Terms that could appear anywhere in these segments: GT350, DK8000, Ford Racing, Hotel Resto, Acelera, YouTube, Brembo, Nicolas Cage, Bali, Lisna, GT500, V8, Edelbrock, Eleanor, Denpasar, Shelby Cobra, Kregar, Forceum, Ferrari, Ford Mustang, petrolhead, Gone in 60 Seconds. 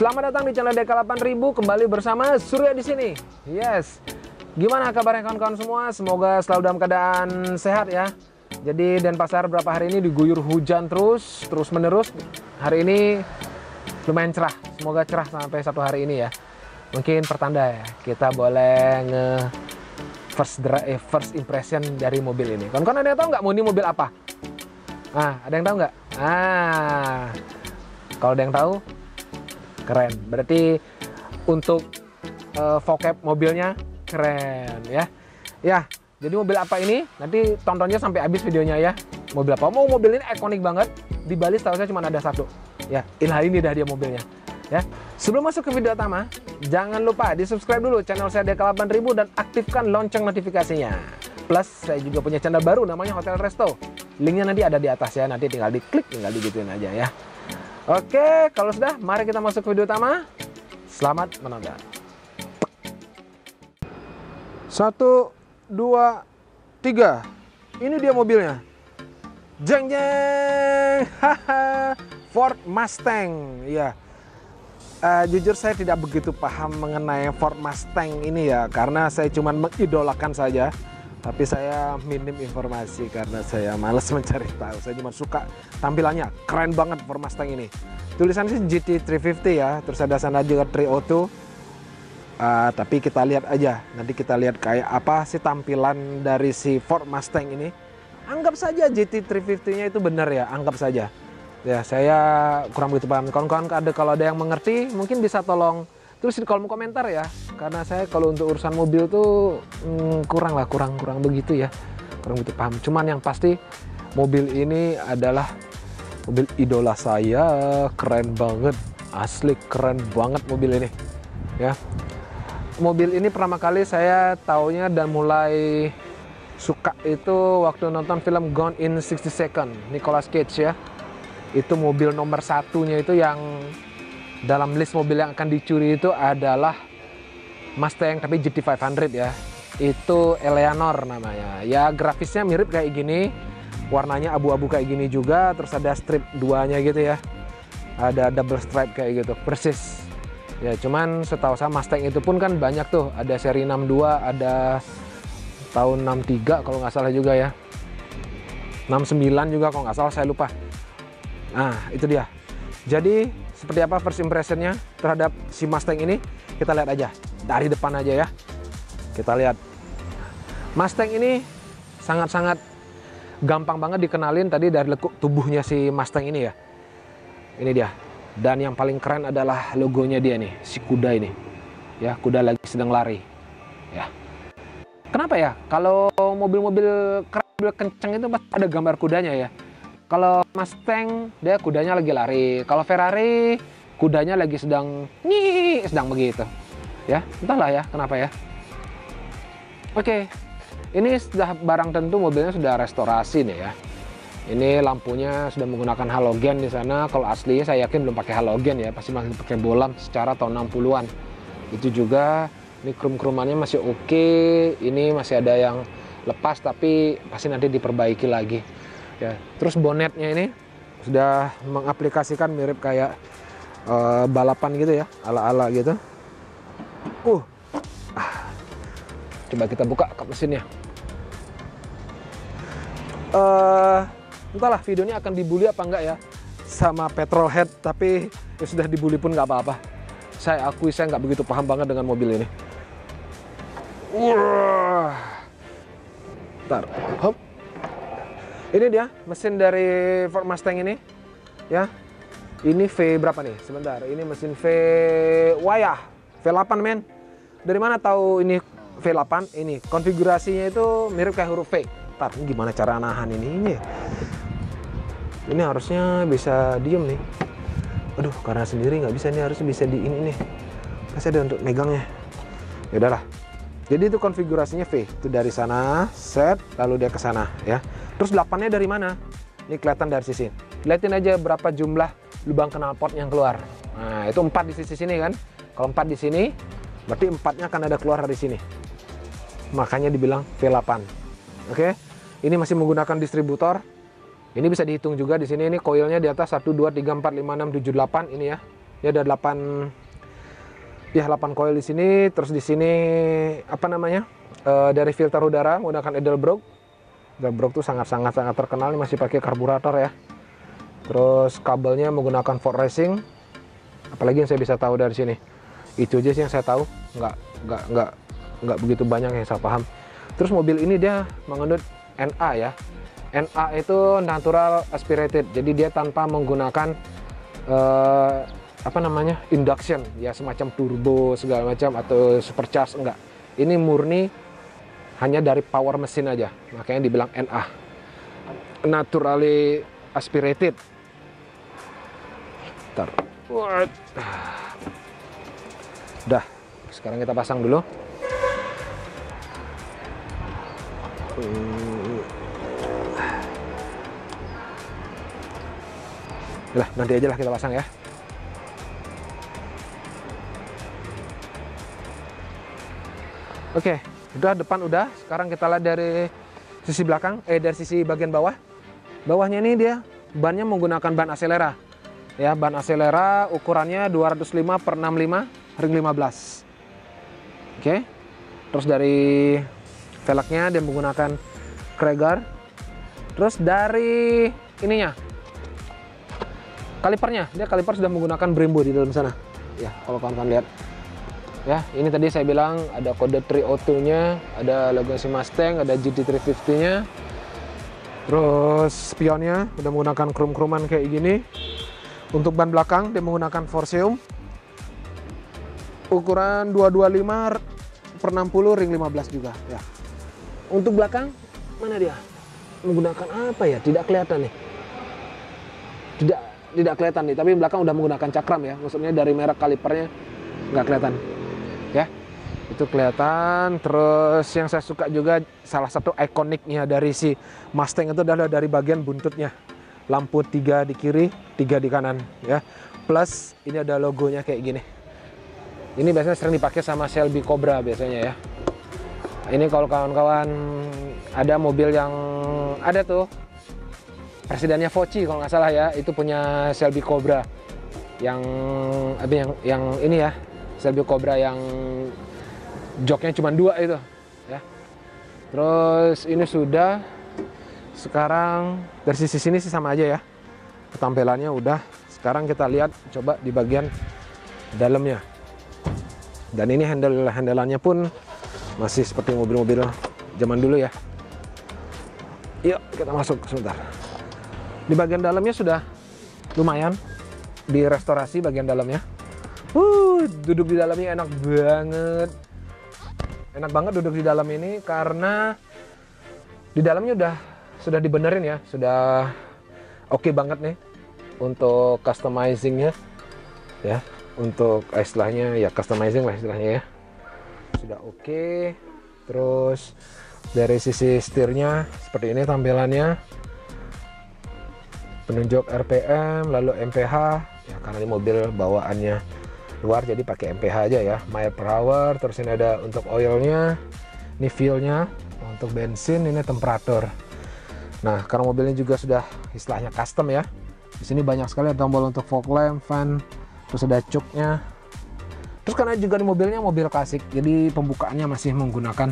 Selamat datang di channel DK8000, kembali bersama Surya di sini. Yes. Gimana kabarnya kawan-kawan semua? Semoga selalu dalam keadaan sehat ya. Jadi Denpasar berapa hari ini diguyur hujan terus menerus. Hari ini lumayan cerah. Semoga cerah sampai satu hari ini ya. Mungkin pertanda ya, kita boleh first impression dari mobil ini. Kawan-kawan ada yang tahu nggak mau ini mobil apa? Ah, ada yang tahu nggak? Ah, kalau ada yang tahu, keren. Berarti untuk vocab mobilnya keren ya. Ya, jadi mobil apa ini? Nanti tontonnya sampai habis videonya ya. Mobil apa? Mau mobil ini ikonik banget. Di Bali setahu saya cuma ada satu. Ya, Ilhari ini dah dia mobilnya. Ya, sebelum masuk ke video utama, jangan lupa di subscribe dulu channel saya DK8000 dan aktifkan lonceng notifikasinya. Plus saya juga punya channel baru namanya Hotel Resto. Linknya nanti ada di atas ya, nanti tinggal diklik, tinggal digituin aja ya. Oke, kalau sudah mari kita masuk ke video utama. Selamat menonton. 1, 2, 3. Ini dia mobilnya. Jeng jeng. Haha. Ford Mustang. Iya. Jujur saya tidak begitu paham mengenai Ford Mustang ini ya, karena saya cuma mengidolakan saja, tapi saya minim informasi karena saya males mencari tahu. Saya cuma suka tampilannya, keren banget Ford Mustang ini. Tulisannya GT350 ya, terus ada sana juga 302. Tapi kita lihat aja, nanti kita lihat kayak apa sih tampilan dari si Ford Mustang ini. Anggap saja GT350-nya itu benar ya, anggap saja. Ya, saya kurang begitu paham. Kawan-kawan kalau ada yang mengerti mungkin bisa tolong tulis di kolom komentar ya. Karena saya kalau untuk urusan mobil tuh kurang begitu paham. Cuman yang pasti mobil ini adalah mobil idola saya, keren banget. Asli keren banget mobil ini. Ya. Mobil ini pertama kali saya taunya dan mulai suka itu waktu nonton film Gone in 60 Seconds, Nicolas Cage ya. Itu mobil nomor satunya itu yang dalam list mobil yang akan dicuri itu adalah Mustang tapi GT500 ya. Itu Eleanor namanya. Ya grafisnya mirip kayak gini, warnanya abu-abu kayak gini juga, terus ada strip duanya gitu ya. Ada double stripe kayak gitu, persis. Ya cuman setahu saya Mustang itu pun kan banyak tuh, ada seri 62, ada tahun 63 kalau nggak salah juga ya. 69 juga kalau nggak salah, saya lupa. Nah, itu dia. Jadi, seperti apa first impression-nya terhadap si Mustang ini? Kita lihat aja. Dari depan aja ya. Kita lihat. Mustang ini sangat-sangat gampang banget dikenalin tadi dari lekuk tubuhnya si Mustang ini ya. Ini dia. Dan yang paling keren adalah logonya dia nih, si kuda ini. Ya, kuda lagi sedang lari. Ya. Kenapa ya? Kalau mobil-mobil kenceng itu pasti ada gambar kudanya ya. Kalau Mustang, dia kudanya lagi lari. Kalau Ferrari, kudanya lagi sedang nyi, sedang begitu. Ya, entahlah ya, kenapa ya. Oke, ini sudah barang tentu mobilnya sudah restorasi nih ya. Ini lampunya sudah menggunakan halogen di sana. Kalau aslinya saya yakin belum pakai halogen ya, pasti masih pakai bolam secara tahun 60-an. Itu juga, ini krum-krumannya masih oke. Ini masih ada yang lepas, tapi pasti nanti diperbaiki lagi. Ya, terus bonetnya ini sudah mengaplikasikan mirip kayak balapan gitu ya, ala-ala gitu. Coba kita buka kap mesinnya. Entahlah videonya akan dibully apa enggak ya sama petrolhead, tapi ya sudah dibully pun nggak apa-apa. Saya akui saya nggak begitu paham banget dengan mobil ini. Bentar, hop. Ini dia mesin dari Ford Mustang ini, ya. Ini V berapa nih? Sebentar, ini mesin V wayah, V8 men. Dari mana tahu ini V8? Ini konfigurasinya itu mirip kayak huruf V. Ntar, ini gimana cara nahan ini? Ini harusnya bisa diem nih. Aduh, karena sendiri nggak bisa, ini harusnya bisa di ini nih. Kasih ada untuk megangnya. Ya udahlah. Jadi itu konfigurasinya V, itu dari sana, set, lalu dia ke sana ya. Terus 8-nya dari mana? Ini kelihatan dari sisi. Lihatin aja berapa jumlah lubang knalpot yang keluar. Nah, itu 4 di sisi sini kan. Kalau 4 di sini, berarti 4-nya akan ada keluar dari sini. Makanya dibilang V8. Oke. Ini masih menggunakan distributor. Ini bisa dihitung juga di sini, ini koilnya di atas 1 2 3 4 5 6 7 8 ini ya. Ya ada 8 coil di sini, terus di sini apa namanya? Dari filter udara menggunakan Edelbrock. Edelbrock tuh sangat terkenal, masih pakai karburator ya. Terus kabelnya menggunakan Ford Racing. Apalagi yang saya bisa tahu dari sini. Itu aja sih yang saya tahu. Nggak begitu banyak yang saya paham. Terus mobil ini dia mengendut NA ya. NA itu natural aspirated. Jadi dia tanpa menggunakan apa namanya induction ya, semacam turbo segala macam atau supercharge, enggak, ini murni hanya dari power mesin aja, makanya dibilang NA, naturally aspirated. Udah, sekarang kita pasang dulu. Yalah, nanti aja lah kita pasang ya. Oke, udah, depan udah. Sekarang kita lihat dari sisi belakang, dari sisi bagian bawah. Bawahnya ini dia bannya menggunakan ban Acelera. Ya, ban Acelera ukurannya 205/65 ring 15. Oke. Terus dari velgnya dia menggunakan Kregar. Terus dari ininya, kalipernya, dia kaliper sudah menggunakan Brembo di dalam sana. Ya, kalau kawan-kawan lihat. Ya, ini tadi saya bilang ada kode 302-nya, ada logo si Mustang, ada GT350-nya. Terus spionnya udah menggunakan krum-kruman kayak gini. Untuk ban belakang dia menggunakan Forceum. Ukuran 225/60 ring 15 juga ya. Untuk belakang mana dia? Menggunakan apa ya? Tidak kelihatan nih. Tidak kelihatan nih, tapi belakang udah menggunakan cakram ya. Maksudnya dari merek kalipernya nggak kelihatan. Ya, itu kelihatan. Terus yang saya suka juga, salah satu ikoniknya dari si Mustang itu adalah dari bagian buntutnya. Lampu 3 di kiri, 3 di kanan ya. Plus ini ada logonya kayak gini. Ini biasanya sering dipakai sama Shelby Cobra biasanya ya. Ini kalau kawan-kawan ada mobil yang ada tuh presidennya Voci kalau nggak salah ya, itu punya Shelby Cobra. Yang ini ya, Shelby Cobra yang joknya cuma 2 itu ya. Terus ini sudah. Sekarang dari sisi sini sih sama aja ya, ketampilannya udah. Sekarang kita lihat coba di bagian dalamnya. Dan ini handle-handleannya pun masih seperti mobil-mobil zaman dulu ya. Yuk kita masuk sebentar. Di bagian dalamnya sudah lumayan direstorasi bagian dalamnya. Duduk di dalamnya enak banget. Enak banget duduk di dalam ini karena di dalamnya sudah dibenerin ya, sudah oke banget nih untuk customizingnya ya, untuk istilahnya ya customizing lah istilahnya ya, sudah oke. Terus dari sisi setirnya seperti ini tampilannya, penunjuk RPM lalu MPH ya, karena ini mobil bawaannya luar jadi pakai MPH aja ya, mile per hour. Terus ini ada untuk oilnya, ini fuelnya, untuk bensin ini temperatur. Nah karena mobilnya juga sudah istilahnya custom ya, di sini banyak sekali tombol untuk fog lamp, fan, terus ada cuknya. Terus karena juga di mobilnya mobil klasik, jadi pembukaannya masih menggunakan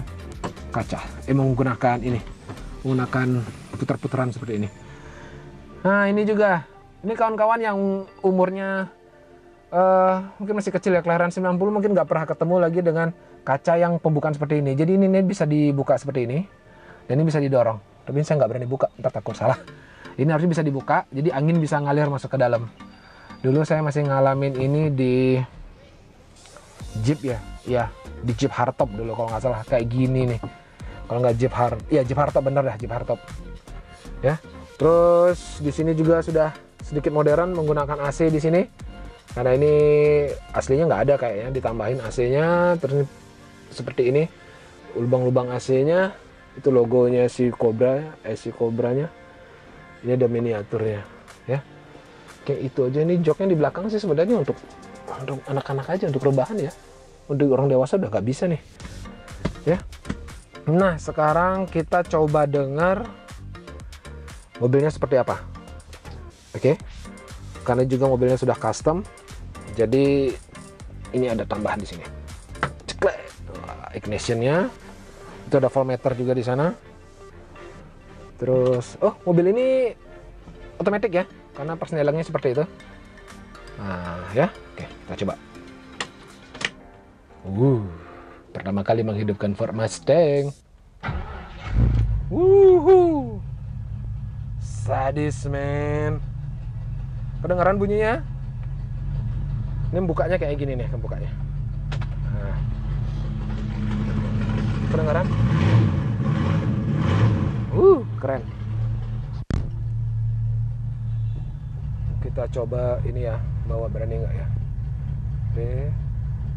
kaca, menggunakan putar-putaran seperti ini. Nah ini juga, ini kawan-kawan yang umurnya mungkin masih kecil ya, kelahiran 90 mungkin nggak pernah ketemu lagi dengan kaca yang pembukaan seperti ini. Jadi ini bisa dibuka seperti ini dan ini bisa didorong, tapi saya nggak berani buka, ntar takut salah. Ini harusnya bisa dibuka jadi angin bisa ngalir masuk ke dalam. Dulu saya masih ngalamin ini di Jeep ya di Jeep hardtop dulu kalau nggak salah, kayak gini nih, kalau nggak Jeep hardtop. Ya terus di sini juga sudah sedikit modern menggunakan AC di sini. Karena ini aslinya nggak ada kayaknya, ditambahin AC-nya. Terus seperti ini lubang-lubang AC-nya, itu logonya si Cobra, si Cobra-nya. Ini ada miniaturnya ya. Kayak itu aja. Ini joknya di belakang sih sebenarnya untuk anak-anak aja, untuk rebahan ya. Untuk orang dewasa udah nggak bisa nih ya. Nah sekarang kita coba dengar mobilnya seperti apa. Oke. Karena juga mobilnya sudah custom, Jadi ini ada tambahan di sini. Ceklek. Ignitionnya. Itu ada voltmeter juga di sana. Terus, oh mobil ini otomatis ya, karena persnelengnya seperti itu. Nah, ya, oke, kita coba. Pertama kali menghidupkan Ford Mustang. Wuhu, sadis men. Kedengaran bunyinya? Ini bukanya kayak gini nih, bukanya. Nah. Kedengaran? Keren. Kita coba ini ya, bawa berani nggak ya? B,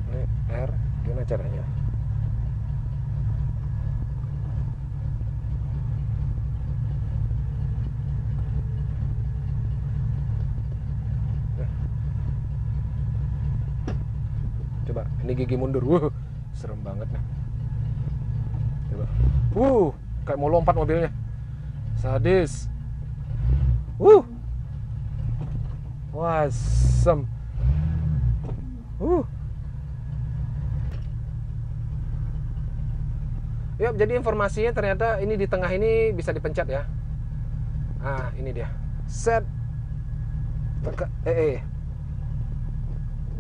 ini R, gimana caranya? Coba, ini gigi mundur, serem banget nih. Coba, kayak mau lompat mobilnya. Sadis. Wasem. Yuk, jadi informasinya ternyata ini di tengah ini bisa dipencet ya. Ah, ini dia. Set.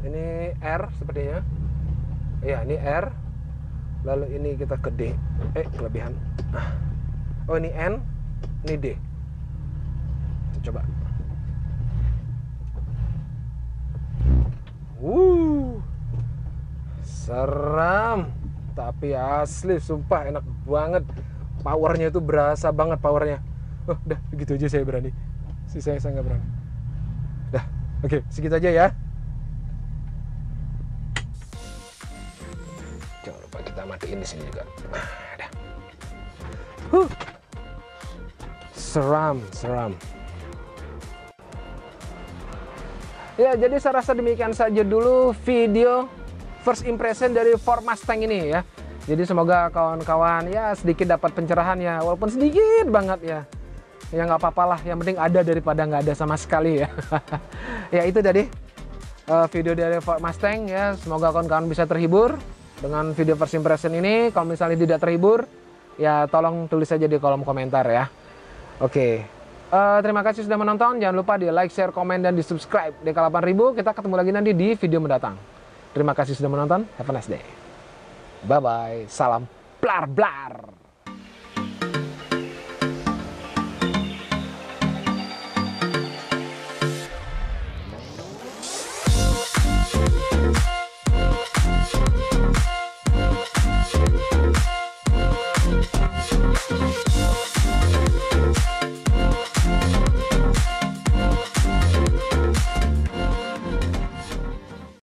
Ini R sepertinya. Iya, ini R. Lalu ini kita ke D. Kelebihan. Oh, ini N. Ini D. Coba. Seram, tapi asli, sumpah enak banget. Powernya itu berasa banget powernya. Oh, udah begitu aja saya berani. Sisanya saya nggak berani. Dah, oke, segitu aja ya. Jangan lupa kita matiin di sini juga. Dah. Seram. Ya, jadi saya rasa demikian saja dulu video first impression dari Ford Mustang ini ya. Jadi semoga kawan-kawan ya sedikit dapat pencerahan ya, walaupun sedikit banget ya. Ya nggak apa-apa lah, yang penting ada daripada nggak ada sama sekali ya. Ya itu tadi video dari Ford Mustang ya. Semoga kawan-kawan bisa terhibur dengan video first impression ini. Kalau misalnya tidak terhibur, ya tolong tulis aja di kolom komentar ya. Oke, terima kasih sudah menonton. Jangan lupa di like, share, komen, dan di subscribe DK8000. Kita ketemu lagi nanti di video mendatang. Terima kasih sudah menonton. Have a nice day. Bye-bye. Salam blar-blar.